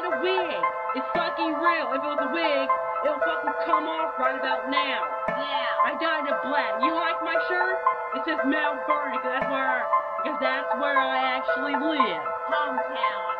not a wig. It's fucking real. If it was a wig, it would fucking come off right about now. Yeah. I dyed it black. You like my shirt? It says Mount Vernon, because that's where I actually live. Hometown.